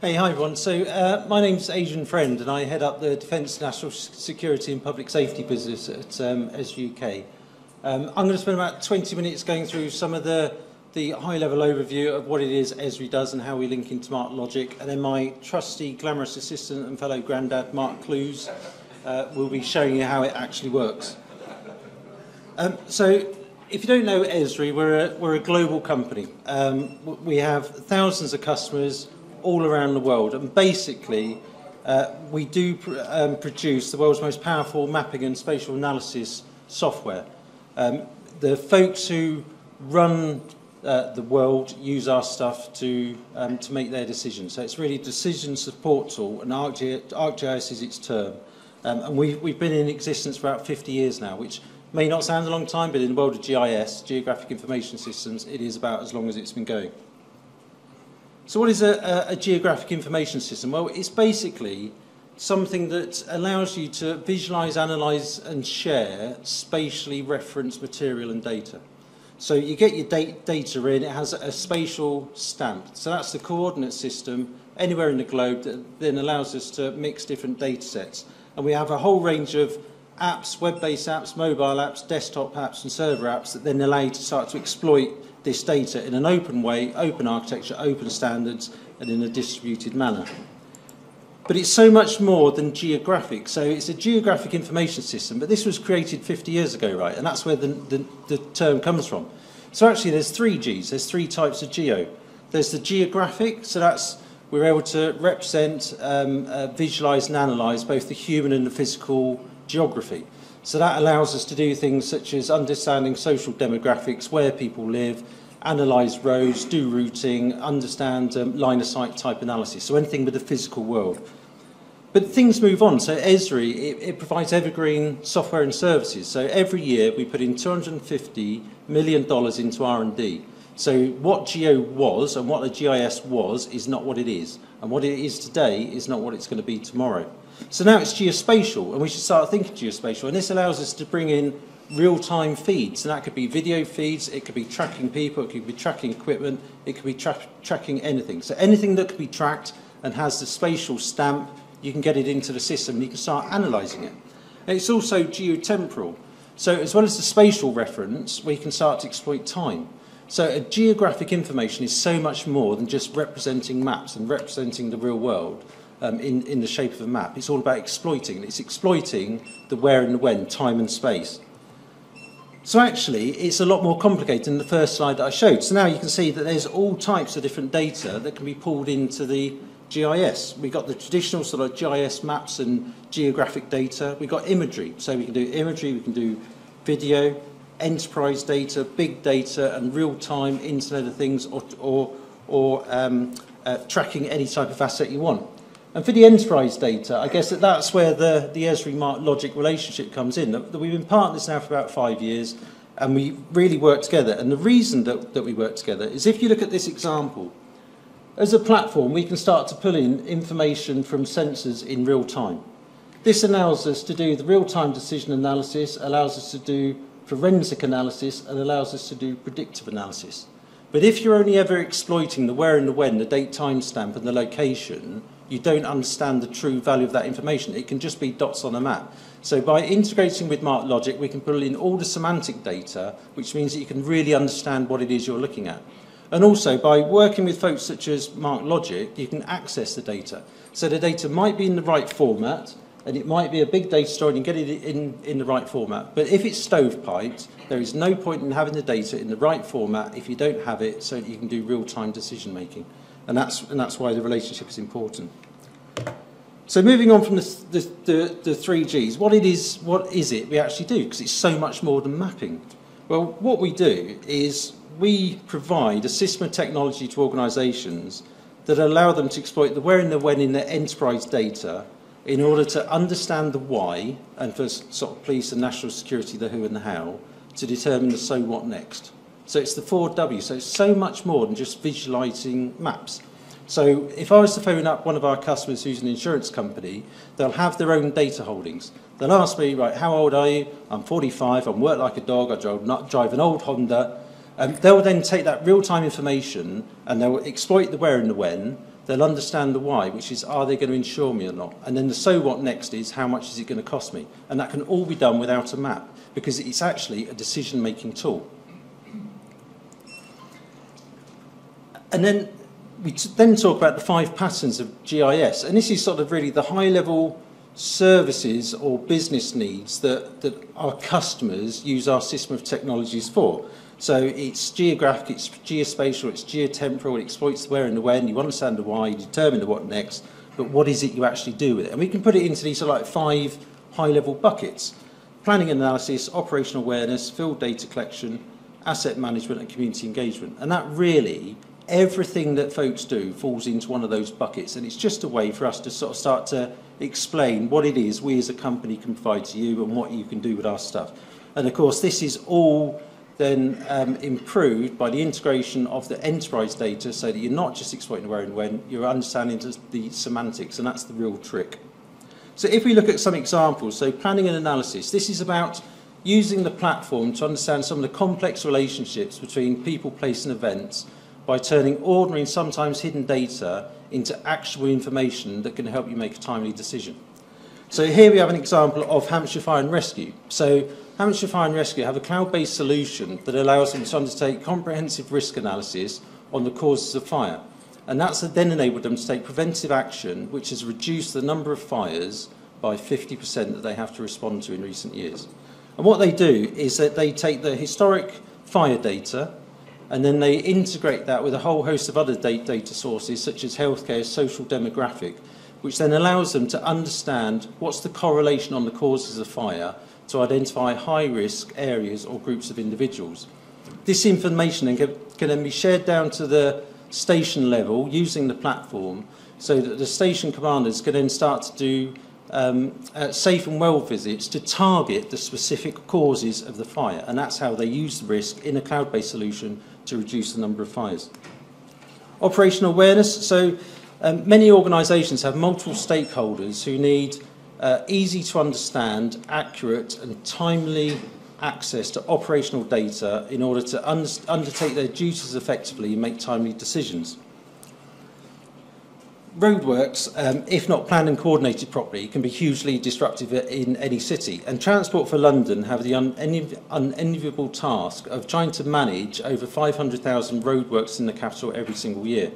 Hey, hi everyone. So my name's Adrian Friend and I head up the Defence, National Security and Public Safety business at Esri UK. I'm going to spend about 20 minutes going through some of the high-level overview of what it is Esri does and how we link into MarkLogic, and then my trusty, glamorous assistant and fellow granddad, Mark Clues, will be showing you how it actually works. So, if you don't know Esri, we're a global company. We have thousands of customers all around the world, and basically we do produce the world's most powerful mapping and spatial analysis software. The folks who run the world use our stuff to make their decisions. So it's really a decision support tool, and ArcGIS is its term. And we've been in existence for about 50 years now, which may not sound a long time, but in the world of GIS, Geographic Information Systems, it is about as long as it's been going. So what is a Geographic Information System? Well, it's basically something that allows you to visualize, analyze, and share spatially referenced material and data. So you get your data in, it has a spatial stamp. So that's the coordinate system anywhere in the globe that then allows us to mix different data sets. And we have a whole range of apps, web-based apps, mobile apps, desktop apps, and server apps that then allow you to start to exploit this data in an open way, open architecture, open standards, and in a distributed manner. But it's so much more than geographic. So it's a geographic information system, but this was created 50 years ago, right? And that's where the term comes from. So actually there's three Gs, there's three types of geo. There's the geographic, so that's we're able to represent, visualize and analyze both the human and the physical geography. So that allows us to do things such as understanding social demographics, where people live, analyse roads, do routing, understand line-of-sight type analysis, so anything with the physical world. But things move on, so Esri, it provides evergreen software and services. So every year we put in $250 million into R&D. So what Geo was and what a GIS was is not what it is. And what it is today is not what it's going to be tomorrow. So now it's geospatial, and we should start thinking geospatial. And this allows us to bring in real-time feeds, and that could be video feeds, it could be tracking people, it could be tracking equipment, it could be tracking anything. So anything that could be tracked and has the spatial stamp, you can get it into the system and you can start analysing it. And it's also geotemporal. So as well as the spatial reference, we can start to exploit time. So a geographic information is so much more than just representing maps and representing the real world in the shape of a map. It's all about exploiting. It's exploiting the where and the when, time and space. So actually, it's a lot more complicated than the first slide that I showed. So now you can see that there's all types of different data that can be pulled into the GIS. We've got the traditional sort of GIS maps and geographic data. We've got imagery. So we can do imagery, we can do video, enterprise data, big data, and real-time Internet of Things, or tracking any type of asset you want. And for the enterprise data, I guess that's where the Esri MarkLogic relationship comes in. That we've been partners now for about 5 years, and we really work together. And the reason that we work together is if you look at this example, as a platform, we can start to pull in information from sensors in real time. This allows us to do the real-time decision analysis, allows us to do forensic analysis, and allows us to do predictive analysis. But if you're only ever exploiting the where and the when, the date, time stamp, and the location, you don't understand the true value of that information. It can just be dots on a map. So by integrating with MarkLogic, we can pull in all the semantic data, which means that you can really understand what it is you're looking at. And also, by working with folks such as MarkLogic, you can access the data. So the data might be in the right format, and it might be a big data store, and you can get it in the right format. But if it's stovepiped, there is no point in having the data in the right format if you don't have it so that you can do real-time decision-making. And that's why the relationship is important. So moving on from the three Gs, what is it we actually do? Because it's so much more than mapping. Well, what we do is we provide a system of technology to organisations that allow them to exploit the where and the when in their enterprise data in order to understand the why, and for sort of police and national security, the who and the how, to determine the so what next. So it's the 4W, so it's so much more than just visualising maps. So if I was to phone up one of our customers who's an insurance company, they'll have their own data holdings. They'll ask me, right, how old are you? I'm 45, I work like a dog, I drive an old Honda. They'll then take that real-time information and they'll exploit the where and the when. they'll understand the why, which is, are they going to insure me or not? And then the so what next is, how much is it going to cost me? And that can all be done without a map, because it's actually a decision-making tool. And then we then talk about the 5 patterns of GIS, and this is sort of really the high-level services or business needs that our customers use our system of technologies for. So it's geographic, it's geospatial, it's geotemporal, it exploits the where and the when, you understand the why, you determine the what next, but what is it you actually do with it? And we can put it into these sort of like 5 high-level buckets: planning analysis, operational awareness, field data collection, asset management and community engagement. And that really, everything that folks do falls into one of those buckets, and it's just a way for us to sort of start to explain what it is we as a company can provide to you and what you can do with our stuff. And of course this is all then improved by the integration of the enterprise data, so that you're not just exploiting where and when, you're understanding the semantics, and that's the real trick. So if we look at some examples, so planning and analysis, this is about using the platform to understand some of the complex relationships between people, place and events, by turning ordinary and sometimes hidden data into actual information that can help you make a timely decision. So here we have an example of Hampshire Fire and Rescue. So Hampshire Fire and Rescue have a cloud-based solution that allows them to undertake comprehensive risk analysis on the causes of fire. And that's then enabled them to take preventive action, which has reduced the number of fires by 50% that they have to respond to in recent years. And what they do is that they take the historic fire data, and then they integrate that with a whole host of other data sources, such as healthcare, social demographic, which then allows them to understand what's the correlation on the causes of fire to identify high-risk areas or groups of individuals. This information can then be shared down to the station level using the platform, so that the station commanders can then start to do safe and well visits to target the specific causes of the fire, and that's how they use the risk in a cloud-based solution to reduce the number of fires. Operational awareness, so many organisations have multiple stakeholders who need easy to understand, accurate and timely access to operational data in order to undertake their duties effectively and make timely decisions. Roadworks, if not planned and coordinated properly, can be hugely disruptive in any city. And Transport for London have the unenviable task of trying to manage over 500,000 roadworks in the capital every single year.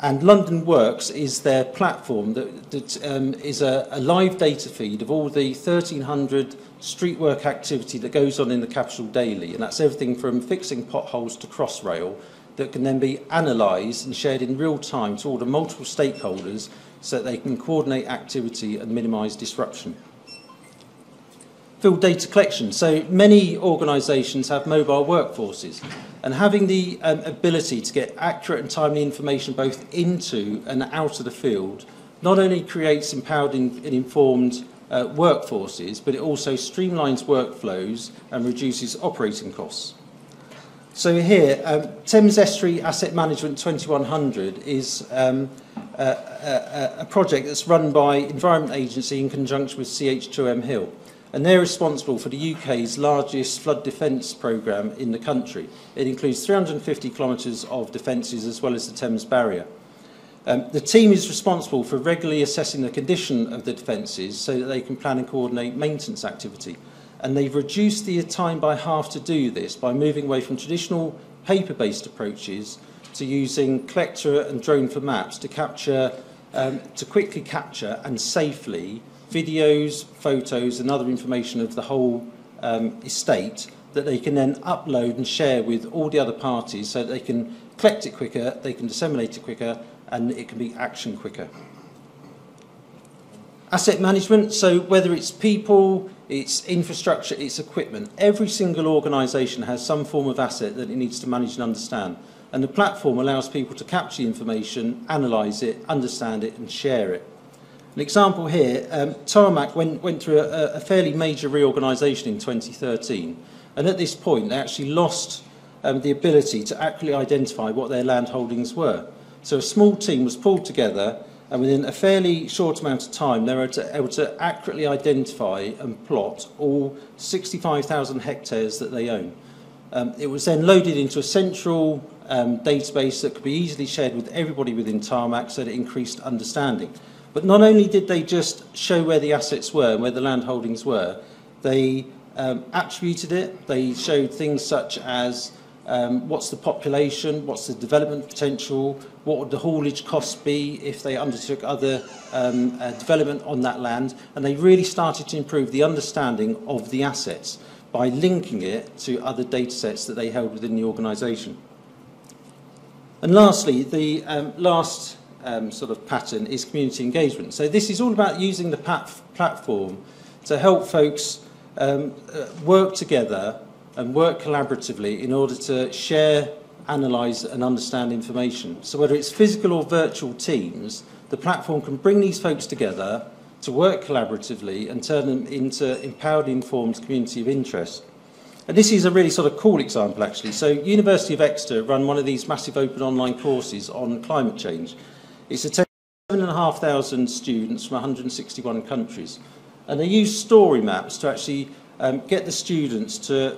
And London Works is their platform that is a live data feed of all the 1,300 street work activity that goes on in the capital daily. And that's everything from fixing potholes to Crossrail, that can then be analysed and shared in real time to all the multiple stakeholders, so that they can coordinate activity and minimise disruption. Field data collection. So many organisations have mobile workforces, and having the ability to get accurate and timely information both into and out of the field not only creates empowered and informed workforces, but it also streamlines workflows and reduces operating costs. So here, Thames Estuary Asset Management 2100 is a project that's run by Environment Agency in conjunction with CH2M Hill. And they're responsible for the UK's largest flood defence programme in the country. It includes 350 kilometres of defences as well as the Thames Barrier. The team is responsible for regularly assessing the condition of the defences so that they can plan and coordinate maintenance activity. And they've reduced the time by half to do this by moving away from traditional paper-based approaches to using collector and drone for maps to capture, to quickly capture and safely videos, photos and other information of the whole estate, that they can then upload and share with all the other parties, so that they can collect it quicker, they can disseminate it quicker, and it can be action quicker. Asset management, so whether it's people, it's infrastructure, it's equipment, every single organisation has some form of asset that it needs to manage and understand. And the platform allows people to capture the information, analyse it, understand it and share it. An example here, Tarmac went through a fairly major reorganisation in 2013, and at this point they actually lost the ability to accurately identify what their land holdings were. So a small team was pulled together, and within a fairly short amount of time, they were able to accurately identify and plot all 65,000 hectares that they own. It was then loaded into a central database that could be easily shared with everybody within Tarmac, so that it increased understanding. But not only did they just show where the assets were and where the land holdings were, they attributed it. They showed things such as what's the population, what's the development potential, what would the haulage costs be if they undertook other development on that land, and they really started to improve the understanding of the assets by linking it to other data sets that they held within the organisation. And lastly, the last sort of pattern is community engagement. So this is all about using the platform to help folks work together and work collaboratively in order to share, analyse and understand information. So whether it's physical or virtual teams, the platform can bring these folks together to work collaboratively and turn them into empowered, informed community of interest. And this is a really sort of cool example actually. So University of Exeter run one of these massive open online courses on climate change. It's attended 7,500 students from 161 countries. And they use story maps to actually get the students to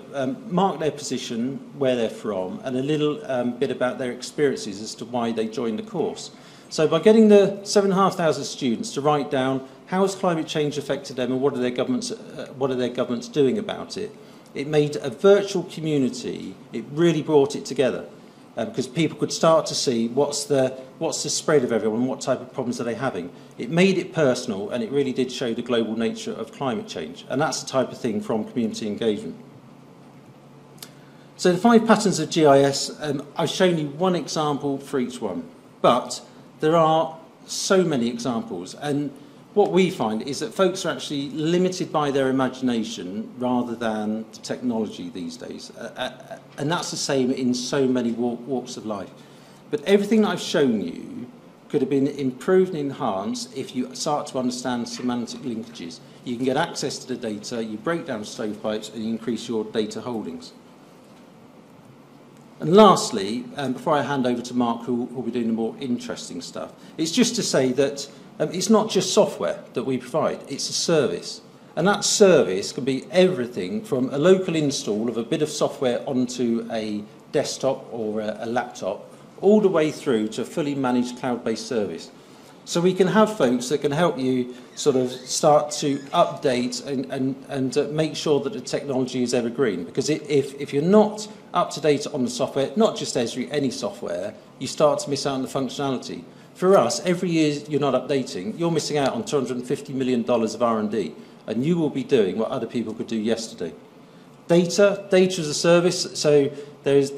mark their position, where they're from, and a little bit about their experiences as to why they joined the course. So by getting the 7,500 students to write down how has climate change affected them and what are their governments doing about it, it made a virtual community. It really brought it together because people could start to see what's the spread of everyone, what type of problems are they having. It made it personal, and it really did show the global nature of climate change, and that's the type of thing from community engagement. So the 5 patterns of GIS, I've shown you one example for each one, but there are so many examples, and what we find is that folks are actually limited by their imagination rather than the technology these days, and that's the same in so many walks of life. But everything that I've shown you could have been improved and enhanced if you start to understand semantic linkages. You can get access to the data, you break down stovepipes, and you increase your data holdings. And lastly, before I hand over to Mark, who will be doing the more interesting stuff, it's just to say that it's not just software that we provide, it's a service. And that service can be everything from a local install of a bit of software onto a desktop or a laptop, all the way through to a fully managed cloud-based service. So we can have folks that can help you sort of start to update and make sure that the technology is evergreen. Because if you're not up to date on the software, not just Esri, any software, you start to miss out on the functionality. For us, every year you're not updating, you're missing out on $250 million of R&D, and you will be doing what other people could do yesterday. Data as a service, so there's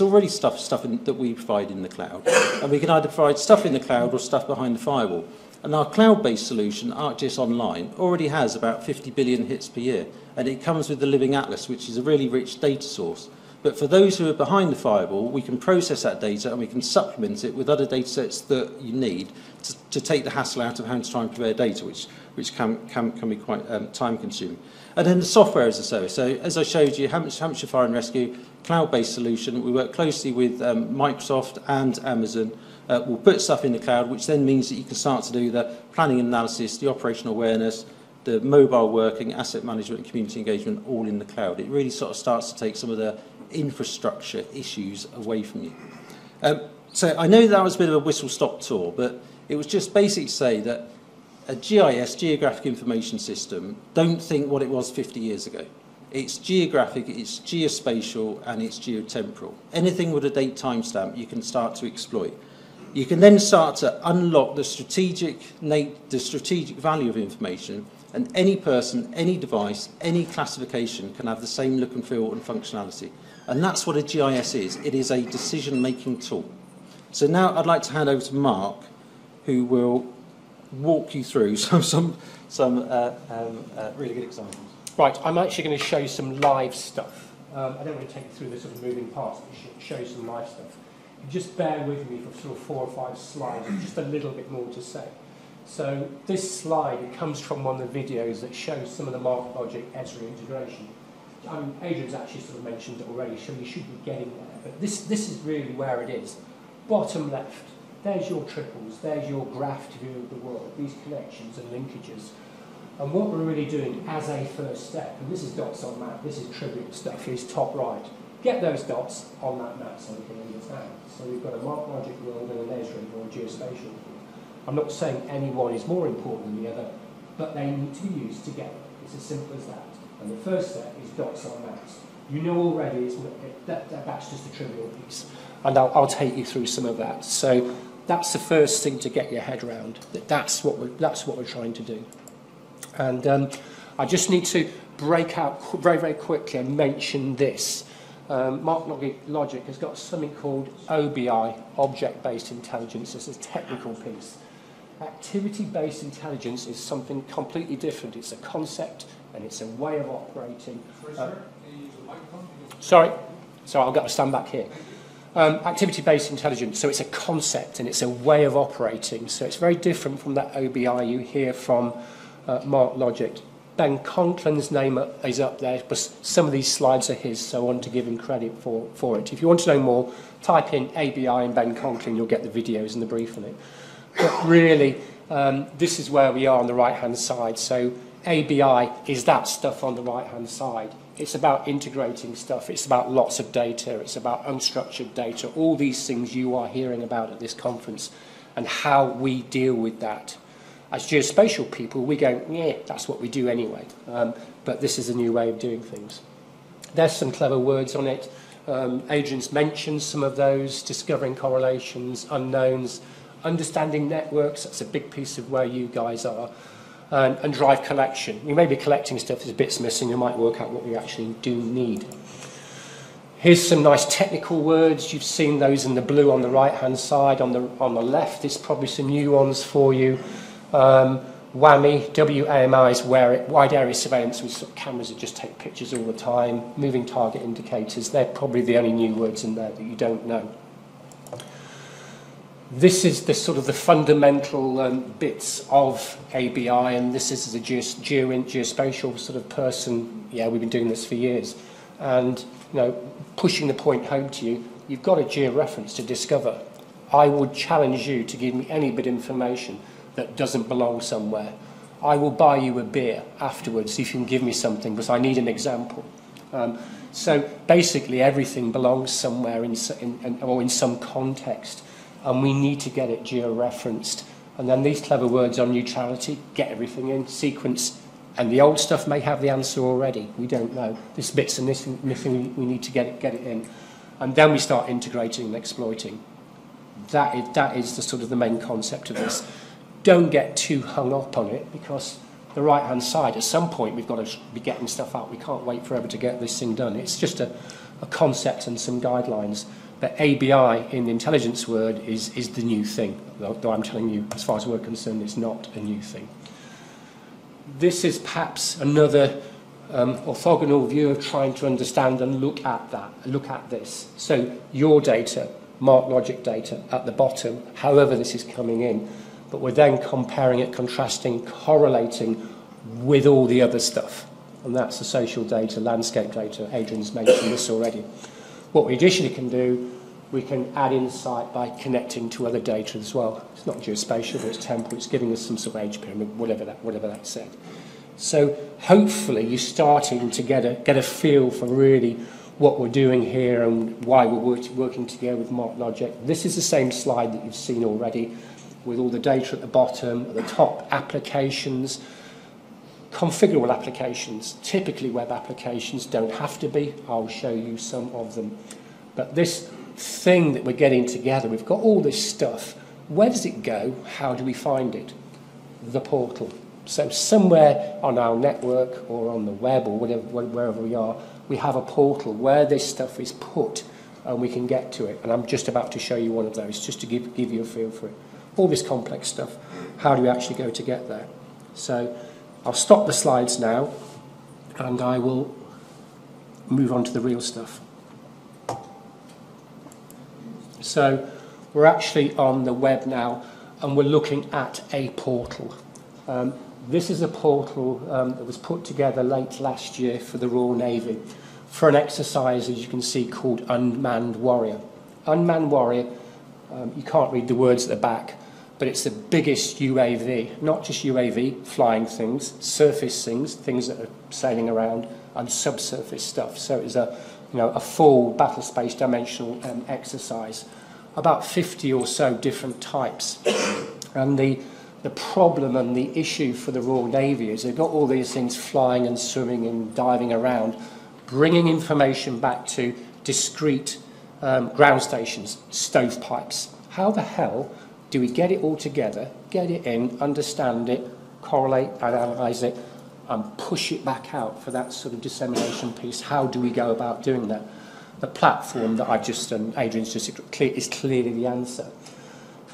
already stuff that we provide in the cloud, and we can either provide stuff in the cloud or stuff behind the firewall. And our cloud-based solution, ArcGIS Online, already has about 50 billion hits per year, and it comes with the Living Atlas, which is a really rich data source. But for those who are behind the firewall, we can process that data and we can supplement it with other data sets that you need to take the hassle out of having to try and prepare data, which can be quite time-consuming. And then the software as a service. So as I showed you, Hampshire Fire and Rescue, cloud-based solution. We work closely with Microsoft and Amazon. We'll put stuff in the cloud, which then means that you can start to do the planning and analysis, the operational awareness, the mobile working, asset management and community engagement all in the cloud. It really sort of starts to take some of the infrastructure issues away from you. So I know that was a bit of a whistle-stop tour, but it was just basically to say that a GIS, Geographic Information System, don't think what it was 50 years ago. It's geographic, it's geospatial, and it's geotemporal. Anything with a date timestamp you can start to exploit. You can then start to unlock the strategic value of information, and any person, any device, any classification can have the same look and feel and functionality. And that's what a GIS is. It is a decision-making tool. So now I'd like to hand over to Mark, who will walk you through some really good examples. Right, I'm actually going to show you some live stuff. I don't want to take you through the sort of moving parts, but show you some live stuff. Just bear with me for sort of 4 or 5 slides, just a little bit more to say. So this slide, it comes from one of the videos that shows some of the MarkLogic Esri integration. Adrian's actually sort of mentioned it already, so you should be getting there. But this is really where it is. Bottom left, there's your triples, there's your graph view of the world, these connections and linkages. And what we're really doing as a first step, and this is dots on map, this is trivial stuff, is top right. Get those dots on that map so we can understand. So we've got a MarkLogic world and an Esri or a geospatial world. I'm not saying any one is more important than the other, but they need to be used together. It's as simple as that. And the first step is dots on maps. You know already it's not, that's just a trivial piece. And I'll take you through some of that. So that's the first thing to get your head around. That's what we're trying to do. And I just need to break out very, very quickly and mention this. MarkLogic has got something called OBI, Object-Based Intelligence. It's a technical piece. Activity-based intelligence is something completely different. It's a concept and it's a way of operating. Sorry, I've got to stand back here. Activity-based intelligence, so it's a concept and it's a way of operating. So it's very different from that OBI you hear from MarkLogic. Ben Conklin's name is up there, but some of these slides are his, so I want to give him credit for it. If you want to know more, type in ABI and Ben Conklin, you'll get the videos and the brief on it. But really, this is where we are on the right-hand side. So ABI is that stuff on the right-hand side. It's about integrating stuff. It's about lots of data. It's about unstructured data, all these things you are hearing about at this conference and how we deal with that. As geospatial people, we go, yeah, that's what we do anyway. But this is a new way of doing things. There's some clever words on it. Adrian's mentioned some of those, discovering correlations, unknowns, understanding networks. That's a big piece of where you guys are. And drive collection. We may be collecting stuff, there's bits missing. You might work out what we actually do need. Here's some nice technical words. You've seen those in the blue on the right-hand side. On the left, there's probably some new ones for you. WAMI, W-A-M-I is wide area surveillance, with sort of cameras that just take pictures all the time, moving target indicators. They're probably the only new words in there that you don't know. This is the sort of the fundamental bits of ABI, and this is the geospatial sort of person. Yeah, we've been doing this for years, and you know, pushing the point home to you, you've got a georeference to discover. I would challenge you to give me any bit of information that doesn't belong somewhere. I will buy you a beer afterwards if you can give me something, because I need an example. So basically everything belongs somewhere or in some context, and we need to get it georeferenced. And then these clever words on neutrality, get everything in, sequence, and the old stuff may have the answer already, we don't know. This bit's and this missing, we need to get it in. And then we start integrating and exploiting. That is the sort of the main concept of this. Don't get too hung up on it, because the right-hand side, at some point, we've got to be getting stuff out. We can't wait forever to get this thing done. It's just a concept and some guidelines. But ABI, in the intelligence word, is the new thing. Though I'm telling you, as far as we're concerned, it's not a new thing. This is perhaps another orthogonal view of trying to understand and look at this. So your data, MarkLogic data, at the bottom, however this is coming in. But we're then comparing it, contrasting, correlating with all the other stuff. And that's the social data, landscape data. Adrian's mentioned this already. What we additionally can do, we can add insight by connecting to other data as well. It's not geospatial, but it's temporal. It's giving us some sort of age pyramid, whatever that said. So hopefully you're starting to get a feel for really what we're doing here and why we're working together with MarkLogic. This is the same slide that you've seen already, with all the data at the bottom, at the top, applications, configurable applications. Typically web applications don't have to be. I'll show you some of them. But this thing that we're getting together, we've got all this stuff. Where does it go? How do we find it? The portal. So somewhere on our network or on the web or whatever, wherever we are, we have a portal where this stuff is put and we can get to it. And I'm just about to show you one of those, just to give you a feel for it. All this complex stuff, how do we actually go to get there? So I'll stop the slides now and I will move on to the real stuff. So we're actually on the web now and we're looking at a portal. This is a portal that was put together late last year for the Royal Navy for an exercise, as you can see, called Unmanned Warrior. Unmanned Warrior, you can't read the words at the back, but it's the biggest UAV, not just UAV, flying things, surface things, things that are sailing around, and subsurface stuff. So it was a, you know, a full battle space dimensional exercise, about 50 or so different types. And the problem and the issue for the Royal Navy is they've got all these things flying and swimming and diving around, bringing information back to discrete ground stations, stovepipes. How the hell do we get it all together, get it in, understand it, correlate and analyse it, and push it back out for that sort of dissemination piece? How do we go about doing that? The platform that I've just done, Adrian's just, is clearly the answer.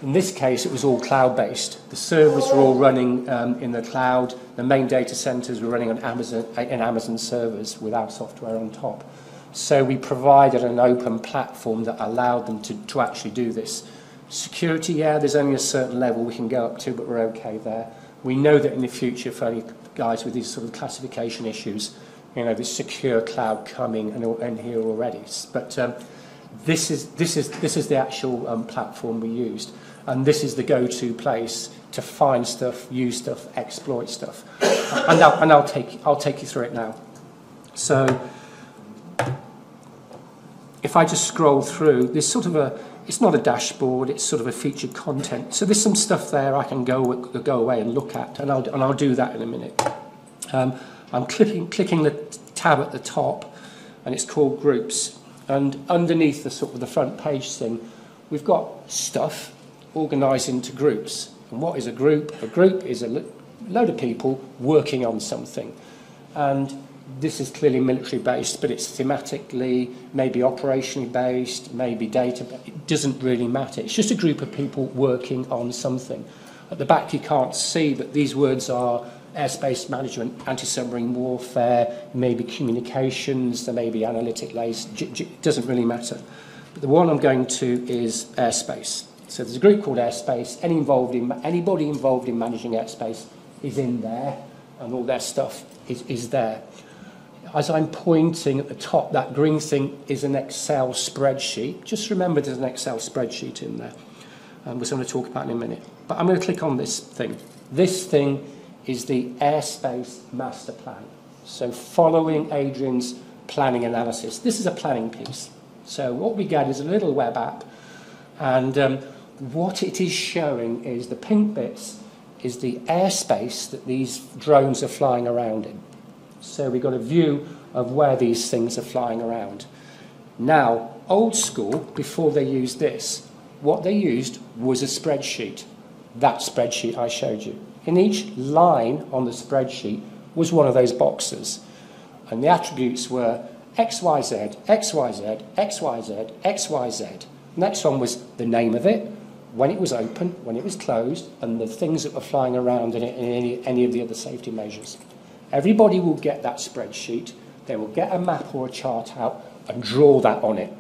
In this case, it was all cloud-based. The servers were all running in the cloud. The main data centers were running on Amazon, in Amazon servers with our software on top. So we provided an open platform that allowed them to actually do this. Security, yeah, there's only a certain level we can go up to, but we're okay there. We know that in the future, for any guys with these sort of classification issues, you know, there's secure cloud coming and here already. But this is the actual platform we used. And this is the go-to place to find stuff, use stuff, exploit stuff. And I'll take you through it now. So if I just scroll through, there's sort of a, it's not a dashboard, it's sort of a featured content. So there's some stuff there I can go away and look at, and I'll do that in a minute. I'm clicking the tab at the top, and it's called Groups. And underneath the sort of the front page thing, we've got stuff organised into groups. And what is a group? A group is a load of people working on something. And this is clearly military based, but it's thematically, maybe operationally based, maybe data, but it doesn't really matter. It's just a group of people working on something. At the back you can't see, but these words are airspace management, anti-submarine warfare, maybe communications, there may be analytic lace, it doesn't really matter. But the one I'm going to is airspace. So there's a group called airspace. Anybody involved in managing airspace is in there, and all their stuff is there. As I'm pointing at the top, that green thing is an Excel spreadsheet. Just remember there's an Excel spreadsheet in there, which I'm going to talk about in a minute. But I'm going to click on this thing. This thing is the airspace master plan. So following Adrian's planning analysis. This is a planning piece. So what we get is a little web app, and what it is showing is the pink bits is the airspace that these drones are flying around in. So we've got a view of where these things are flying around. Now, old school, before they used this, what they used was a spreadsheet. That spreadsheet I showed you. In each line on the spreadsheet was one of those boxes. And the attributes were XYZ, XYZ, XYZ, XYZ. Next one was the name of it, when it was open, when it was closed, and the things that were flying around in it, and any of the other safety measures. Everybody will get that spreadsheet, they will get a map or a chart out and draw that on it.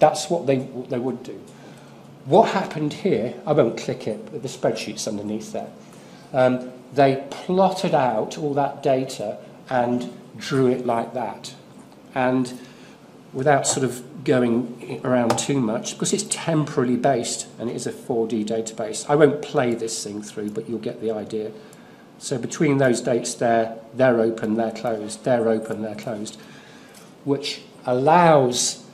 That's what they would do. What happened here, I won't click it, but the spreadsheet's underneath there. They plotted out all that data and drew it like that. And without sort of going around too much, because it's temporally based and it is a 4D database. I won't play this thing through, but you'll get the idea. So between those dates there, they're open, they're closed, they're open, they're closed, which allows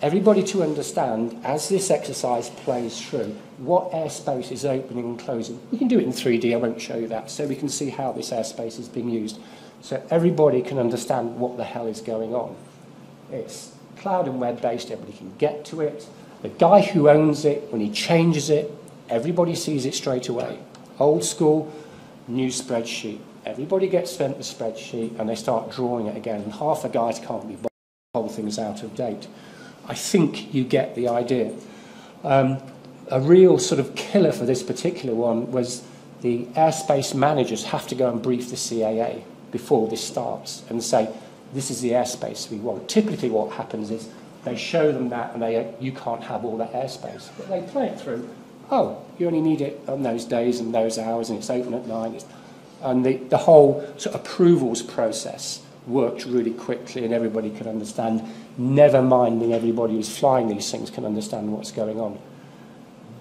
everybody to understand, as this exercise plays through, what airspace is opening and closing. We can do it in 3D, I won't show you that, so we can see how this airspace is being used. So everybody can understand what the hell is going on. It's cloud and web-based, everybody can get to it. The guy who owns it, when he changes it, everybody sees it straight away. Old school, new spreadsheet. Everybody gets sent the spreadsheet and they start drawing it again. And half the guys can't be bothered, the whole thing's out of date. I think you get the idea. A real sort of killer for this particular one was the airspace managers have to go and brief the CAA before this starts and say, this is the airspace we want. Typically what happens is they show them that and they you can't have all that airspace. But they play it through. Oh, you only need it on those days and those hours and it's open at 9. And the whole sort of approvals process worked really quickly and everybody could understand, never mind that everybody who's flying these things can understand what's going on.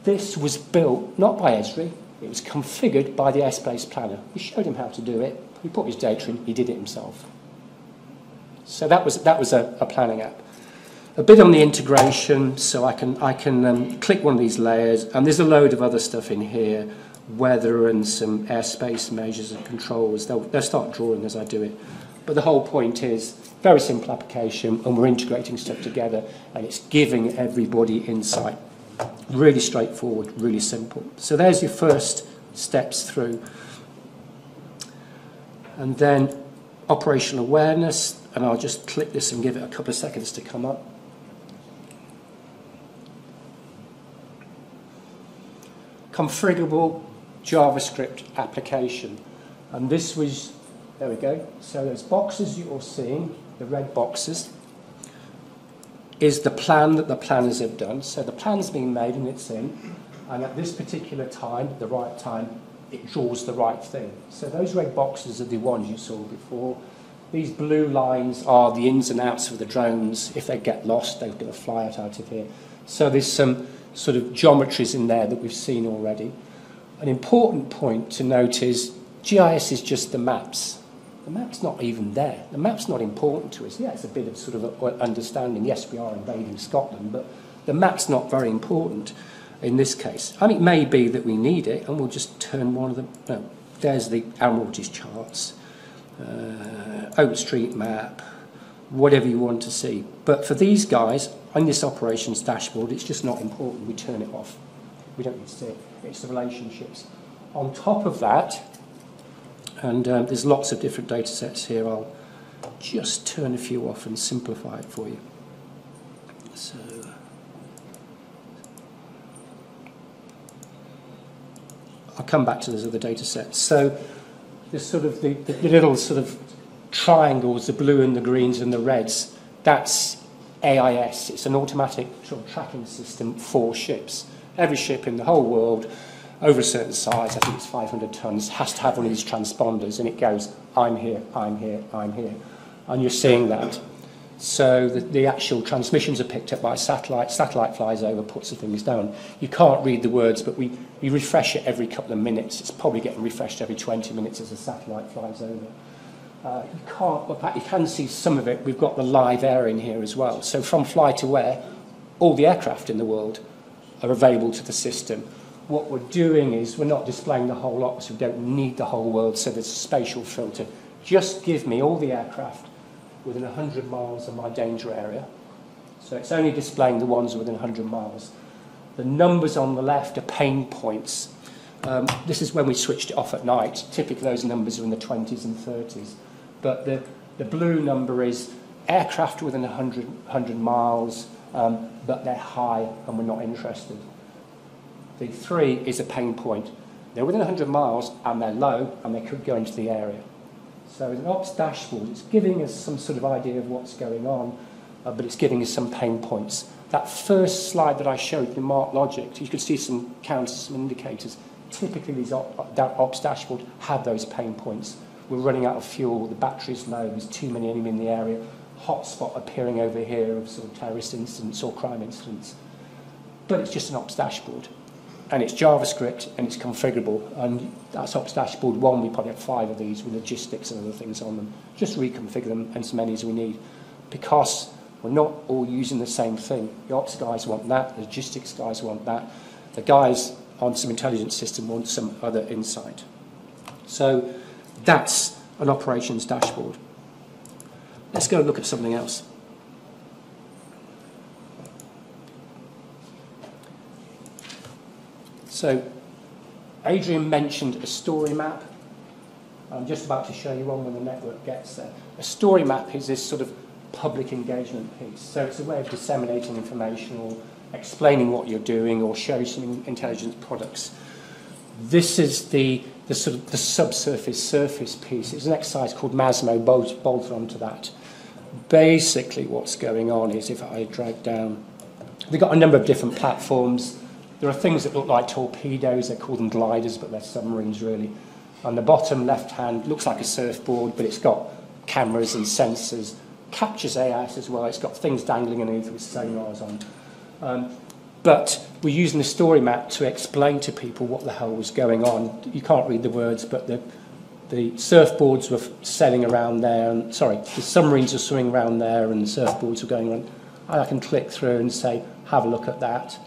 This was built not by Esri, it was configured by the airspace planner. We showed him how to do it, he put his data in, he did it himself. So that was a planning app. A bit on the integration, so I can click one of these layers, and there's a load of other stuff in here, weather and some airspace measures and controls. They'll start drawing as I do it. But the whole point is, very simple application, and we're integrating stuff together, and it's giving everybody insight. Really straightforward, really simple. So there's your first steps through. And then operational awareness, and I'll just click this and give it a couple of seconds to come up. Configurable JavaScript application, and this was, there we go, so those boxes you're seeing, the red boxes, is the plan that the planners have done. So the plan's been made and it's in, and at this particular time, the right time, it draws the right thing. So those red boxes are the ones you saw before. These blue lines are the ins and outs of the drones. If they get lost, they're going to fly out of here. So there's some sort of geometries in there that we've seen already. An important point to note is GIS is just the maps. The map's not even there. The map's not important to us. Yeah, it's a bit of sort of a understanding. Yes, we are invading Scotland, but the map's not very important in this case. And it may be that we need it, and we'll just turn one of them. No, there's the Admiralty's charts, OpenStreetMap, whatever you want to see. But for these guys, on this operations dashboard, it's just not important. We turn it off. We don't need to see it. It's the relationships. On top of that, and there's lots of different data sets here. I'll just turn a few off and simplify it for you. So, I'll come back to those other data sets. So there's sort of the little sort of triangles, the blue and the greens and the reds, that's AIS. It's an automatic tracking system for ships. Every ship in the whole world over a certain size, I think it's 500 tons, has to have one of these transponders, and it goes, I'm here, I'm here, I'm here. And you're seeing that. So the actual transmissions are picked up by satellite. Satellite flies over, puts the things down. You can't read the words, but we refresh it every couple of minutes. It's probably getting refreshed every 20 minutes as a satellite flies over. You can see some of it. We've got the live air in here as well. So from FlightAware, all the aircraft in the world are available to the system. What we're doing is we're not displaying the whole lot, so we don't need the whole world, so there's a spatial filter. Just give me all the aircraft within 100 miles of my danger area. So it's only displaying the ones within 100 miles. The numbers on the left are pain points. This is when we switched it off at night. Typically those numbers are in the 20s and 30s. But the blue number is aircraft within 100 miles, but they're high and we're not interested. The 3 is a pain point. They're within 100 miles and they're low and they could go into the area. So an ops dashboard, it's giving us some sort of idea of what's going on, but it's giving us some pain points. That first slide that I showed in MarkLogic, you could see some counters, some indicators. Typically these ops dashboard have those pain points. We're running out of fuel, the battery's low, there's too many enemy in the area, hotspot appearing over here of sort of terrorist incidents or crime incidents. But it's just an ops dashboard. And it's JavaScript, and it's configurable. And that's Ops Dashboard 1. We probably have 5 of these with logistics and other things on them. Just reconfigure them as many as we need, because we're not all using the same thing. The Ops guys want that. The logistics guys want that. The guys on some intelligence system want some other insight. So that's an operations dashboard. Let's go and look at something else. So, Adrian mentioned a story map. I'm just about to show you one when the network gets there. A story map is this sort of public engagement piece. So it's a way of disseminating information or explaining what you're doing or showing some intelligence products. This is the sort of the subsurface surface piece. It's an exercise called MASMO, bolted onto that. Basically what's going on is, if I drag down, they've got a number of different platforms. There are things that look like torpedoes, they call them gliders, but they're submarines really. On the bottom left hand, looks like a surfboard, but it's got cameras and sensors, captures AIS as well, it's got things dangling underneath with sonars on. But we're using the story map to explain to people what the hell was going on. You can't read the words, but the surfboards were sailing around there, and sorry, the submarines were swimming around there, and the surfboards were going around. And I can click through and say, have a look at that.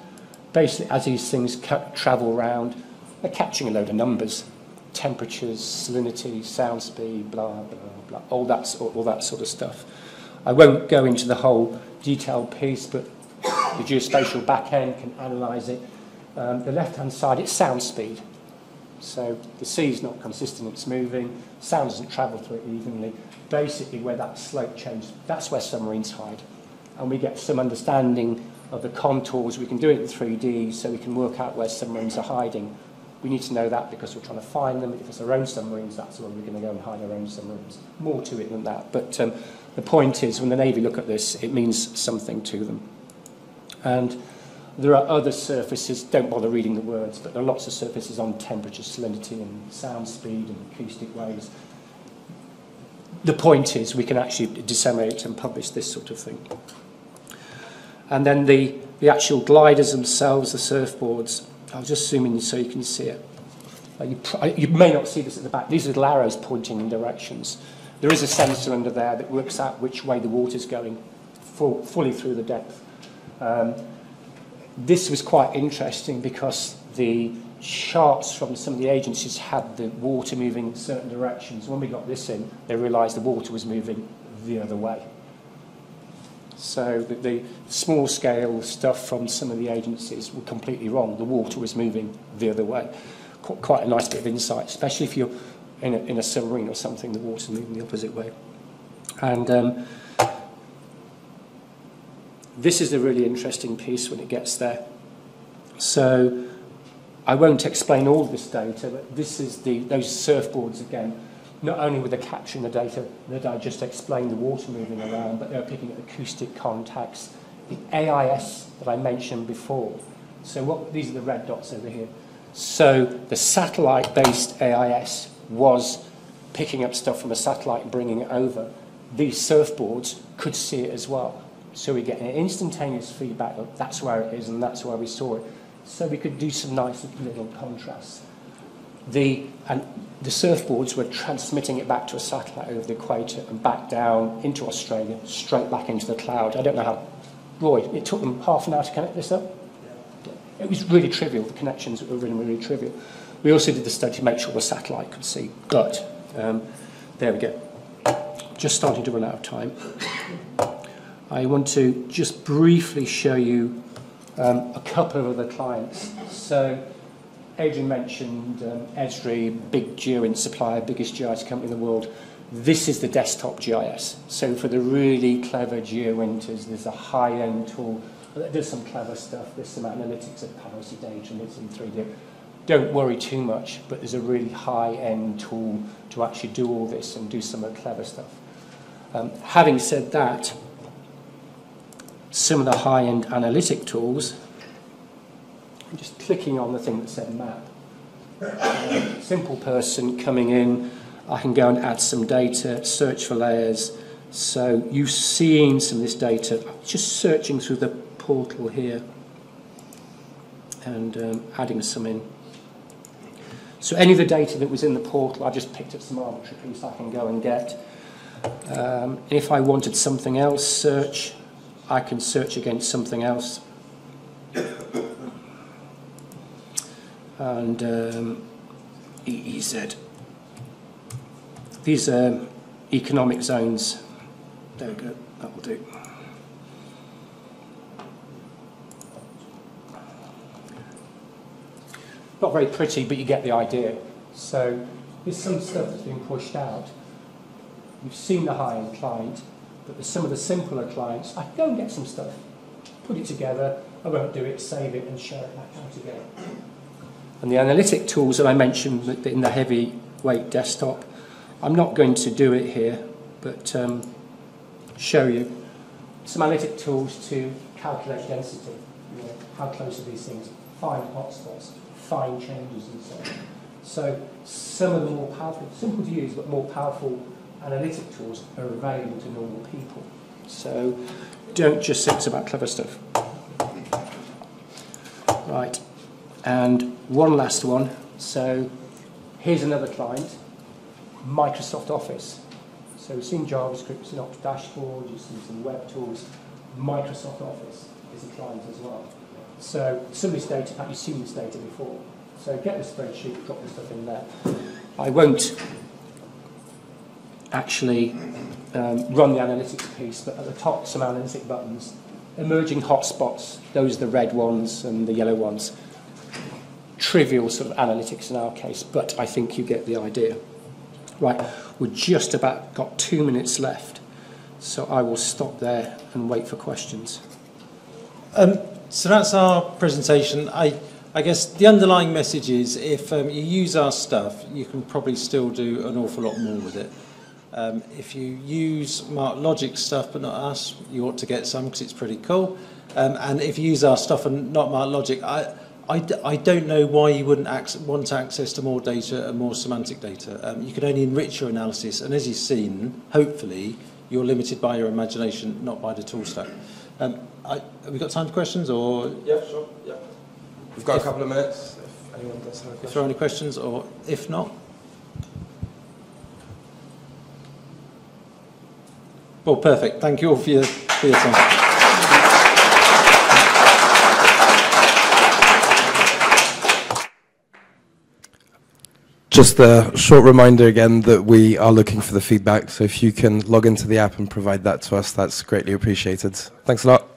Basically, as these things travel around, they're catching a load of numbers: temperatures, salinity, sound speed, blah blah blah, all that sort of stuff. I won't go into the whole detailed piece, but the geospatial backend can analyse it. The left-hand side, it's sound speed. So the sea's not consistent, it's moving. Sound doesn't travel through it evenly. Basically, where that slope changes, that's where submarines hide. And we get some understanding of the contours. We can do it in 3D, so we can work out where submarines are hiding. We need to know that because we're trying to find them. If it's our own submarines, that's where we're going to go and hide our own submarines. More to it than that. But the point is, when the Navy look at this, it means something to them. And there are other surfaces, don't bother reading the words, but there are lots of surfaces on temperature, salinity, and sound speed, and acoustic waves. The point is, we can actually disseminate and publish this sort of thing. And then the actual gliders themselves, the surfboards, I'll just zoom in so you can see it. You may not see this at the back. These little arrows pointing in directions. There is a sensor under there that works out which way the water's going, fully through the depth. This was quite interesting because the charts from some of the agencies had the water moving in certain directions. When we got this in, they realised the water was moving the other way. So the small-scale stuff from some of the agencies were completely wrong. The water was moving the other way. Quite a nice bit of insight, especially if you're in a submarine or something, the water's moving the opposite way. And this is a really interesting piece when it gets there. So I won't explain all this data, but this is those surfboards again. Not only were they capturing the data that I just explained, the water moving around, but they were picking up acoustic contacts, the AIS that I mentioned before. So these are the red dots over here. So the satellite-based AIS was picking up stuff from a satellite and bringing it over. These surfboards could see it as well. So we get an instantaneous feedback of that's where it is and that's where we saw it. So we could do some nice little contrasts. The surfboards were transmitting it back to a satellite over the equator and back down into Australia, straight back into the cloud. I don't know how, Roy, it took them half an hour to connect this up? Yeah. It was really trivial. The connections were really, really trivial. We also did the study to make sure the satellite could see. But there we go. Just starting to run out of time. I want to just briefly show you a couple of other clients. So Adrian mentioned Esri, big GeoInt supplier, biggest GIS company in the world. This is the desktop GIS. So for the really clever GeoInters, there's a high-end tool. There's some clever stuff. There's some analytics of policy data, and it's in 3D. Don't worry too much, but there's a really high-end tool to actually do all this and do some of the clever stuff. Having said that, some of the high-end analytic tools, I'm just clicking on the thing that said map. Simple person coming in, I can go and add some data, search for layers. So you've seen some of this data. I'm just searching through the portal here and adding some in. So any of the data that was in the portal, I just picked up some arbitrary piece I can go and get. If I wanted something else, search. I can search against something else. And EEZ. These are economic zones. There we go, that will do. Not very pretty, but you get the idea. So there's some stuff that's been pushed out. You've seen the high-end client. But there's some of the simpler clients, I go and get some stuff, put it together, I won't do it, save it and share it back out again. And the analytic tools that I mentioned in the heavyweight desktop, I'm not going to do it here, but show you some analytic tools to calculate density, you know, how close are these things, find hotspots, find changes and so on. So some of the more powerful, simple to use, but more powerful analytic tools are available to normal people. So don't just think about clever stuff. Right, and one last one. So here's another client, Microsoft Office. So we've seen JavaScript, Synapse Dashboard, you've seen some web tools. Microsoft Office is a client as well. So some of this data, have you seen this data before? So get the spreadsheet, drop the stuff in there. I won't actually run the analytics piece, but at the top, some analytic buttons. Emerging hotspots, those are the red ones and the yellow ones. Trivial sort of analytics in our case, but I think you get the idea. Right, we've just about got 2 minutes left, so I will stop there and wait for questions. So that's our presentation. I guess the underlying message is if you use our stuff, you can probably still do an awful lot more with it. If you use MarkLogic stuff but not us, you ought to get some because it's pretty cool. And if you use our stuff and not MarkLogic, I don't know why you wouldn't want access to more data and more semantic data. You can only enrich your analysis, and as you've seen, hopefully, you're limited by your imagination, not by the tool stack. Have we got time for questions? Or yeah, sure. Yeah. We've got a couple of minutes if anyone does have a question. If there are any questions, or if not. Well, perfect. Thank you all for your time. Just a short reminder again that we are looking for the feedback, so if you can log into the app and provide that to us, that's greatly appreciated. Thanks a lot.